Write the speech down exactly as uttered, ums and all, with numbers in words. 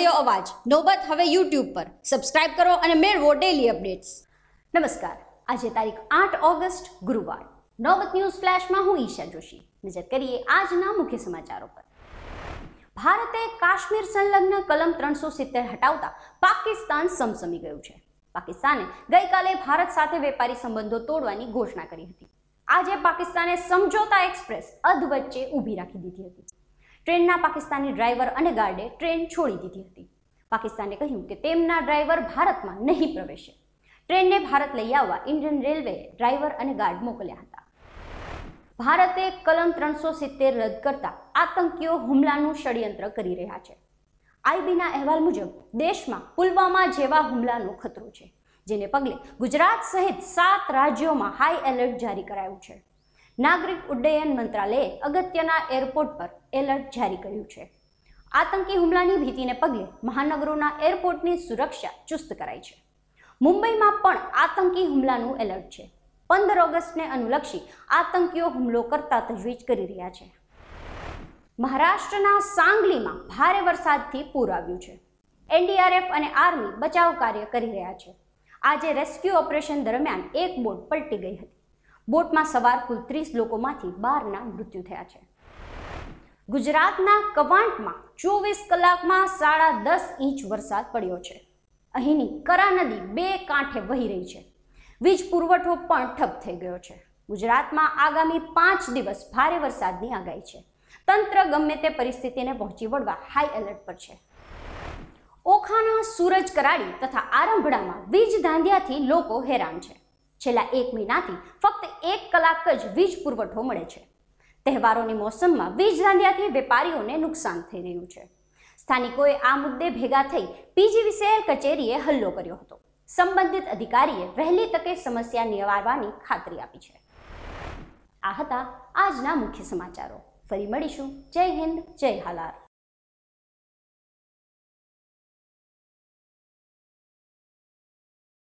સાંભળ્યો અવાજ નોબત હવે યુટ્યુબ પર સબસ્ક્રાઇબ કરો અને મેળવો ડેલી અપડેટ્સ. નમસ્કાર. આજે તારીખ આઠ ઓગસ્ટ ગુરુવાર. નોબત ન્યૂઝ ફ્લેશમાં હું ઈશા જોશી. નજર કરીએ આજના મુખ્ય સમાચારો પર. ભારતે કાશ્મીર સંલગ્ન કલમ ત્રણસો સિત્તેર હટાવતા પાકિસ્તાન સમસમી ગયું છે. પાકિસ્તાને ગઈકાલે ભારત સાથે વેપારી સંબંધો તોડવાની ઘોષણા કરી હતી. આજે પાકિસ્તાને સમજોતા એક્સપ્રેસ અધ વચ્ચે ઊભી રાખી દીધી હતી. ट्रेन पाकिस्तानी ड्राइवर और गार्डे ट्रेन छोड़ी दी थी, थी। पाकिस्तान ने कहूं कि तेमना ड्राइवर भारत में नहीं प्रवेशे. ट्रेन ने भारत लई आवा इंडियन रेलवे ड्राइवर और गार्ड मोकल्या हता. भारते कलम त्रणसो सीतेर रद्द करता आतंकीओ हुमलानुं षडयंत्र करी रह्या छे. आईबीना अहेवाल मुजब देश में पुलवामा जेवा हुमलानो खतरो छे, जेने पगले गुजरात सहित सात राज्यों में हाई एलर्ट जारी करायुं छे. नागरिक उड्डयन मंत्रालय अगत्यना एरपोर्ट पर एलर्ट जारी कर्युं छे. आतंकी हुमलानी भीतीने पगले महानगरोना एरपोर्टनी सुरक्षा चुस्त कराई छे. मुंबईमां पण आतंकी हुमलानुं एलर्ट छे. पंदर ऑगस्टने अनुलक्षी आतंकीओ हुमलो करता तजवीज करी रह्या छे. महाराष्ट्रना सांगलीमां भारे वरसादथी पूर आव्युं छे. एनडीआरएफ अने आर्मी बचाव कार्य करी रह्या छे. आजे रेस्क्यू ऑपरेशन दरमियान एक बोट पलटी गई हती. बोट में सवार कुल तीस लोगों मांथी बारह ना मृत्यु थया छे. गुजरातना कवांट में चौबीस कलाक में साढ़ा दस इंच वरसाद पड्यो छे. अहीनी करा नदी बे कांठे वही रही है. वीज पुरवठो पण ठप थई गयो छे. गुजरात में आगामी पांच दिवस भारे वरसादनी आगाही छे. तंत्र गमे ते परिस्थितिने पहोंची वळवा हाई एलर्ट पर छे. ओखाना सूरज कराड़ी तथा आरंभड़ा में वीज धांधियाथी लोको हैरान छे. छेल्ला एक महीनाथी फक्त एक कलाक ज वीज पुरवठो मळे छे. तहेवारोनी मौसममां वीज धांधियाथी वेपारीओने नुकसान थई रह्युं छे. स्थानिकोए आ मुद्दे भेगा थई पीजीवीसीएल कचेरीए हल्लो कर्यो हतो. संबंधित अधिकारीए वहेली तके समस्या निवारवानी खातरी आपी छे. आ हता આજના મુખ્ય સમાચારો. ફરી મળીશું. જય હિન્દ, જય હાલાર.